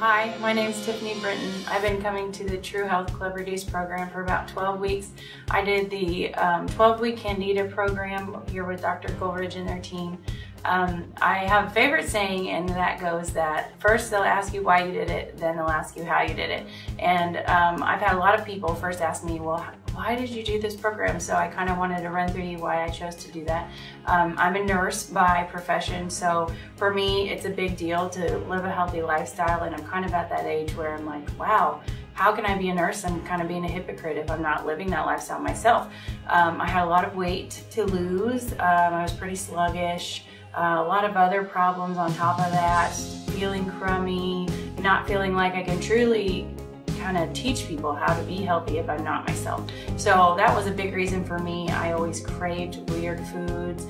Hi, my name is Tiffany Britton. I've been coming to the True Health Club Reduce program for about 12 weeks. I did the 12-week Candida program here with Dr. Coleridge and their team. I have a favorite saying, and that goes that first they'll ask you why you did it, then they'll ask you how you did it. And I've had a lot of people first ask me, well, why did you do this program? So I kind of wanted to run through you why I chose to do that. I'm a nurse by profession, so for me it's a big deal to live a healthy lifestyle, and I'm kind of at that age where I'm like, wow, how can I be a nurse? I'm kind of being a hypocrite if I'm not living that lifestyle myself. I had a lot of weight to lose. I was pretty sluggish. A lot of other problems on top of that, feeling crummy, not feeling like I can truly kind of teach people how to be healthy if I'm not myself. So that was a big reason for me. I always craved weird foods,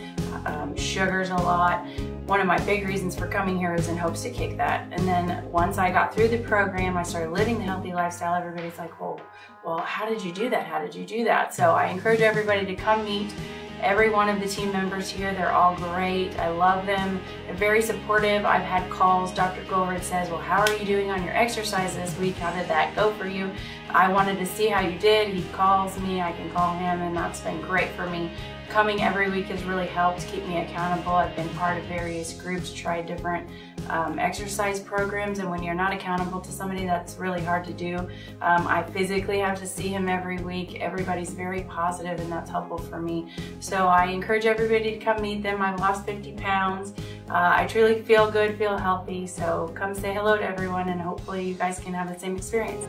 sugars a lot. One of my big reasons for coming here was in hopes to kick that. And then once I got through the program, I started living the healthy lifestyle. Everybody's like, well, how did you do that? How did you do that? So I encourage everybody to come meet every one of the team members here. They're all great. I love them. They're very supportive. I've had calls. Dr. Glover says, well, how are you doing on your exercise this week? How did that go for you? I wanted to see how you did. He calls me. I can call him, and that's been great for me. Coming every week has really helped keep me accountable. I've been part of various groups, tried different exercise programs, and when you're not accountable to somebody, that's really hard to do. I physically have to see him every week. Everybody's very positive, and that's helpful for me. So I encourage everybody to come meet them. I've lost 50 pounds. I truly feel good, feel healthy. So come say hello to everyone, and hopefully you guys can have the same experience.